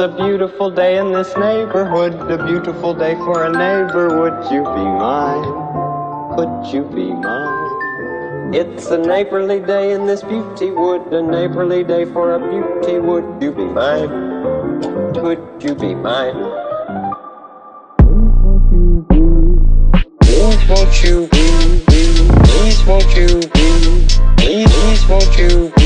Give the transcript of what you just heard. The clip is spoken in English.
It's a beautiful day in this neighborhood, a beautiful day for a neighbor. Would you be mine? Could you be mine? It's a neighborly day in this beauty wood, a neighborly day for a beauty. Would you be mine? Could you be mine? Please won't you be, please won't you be, please won't you be.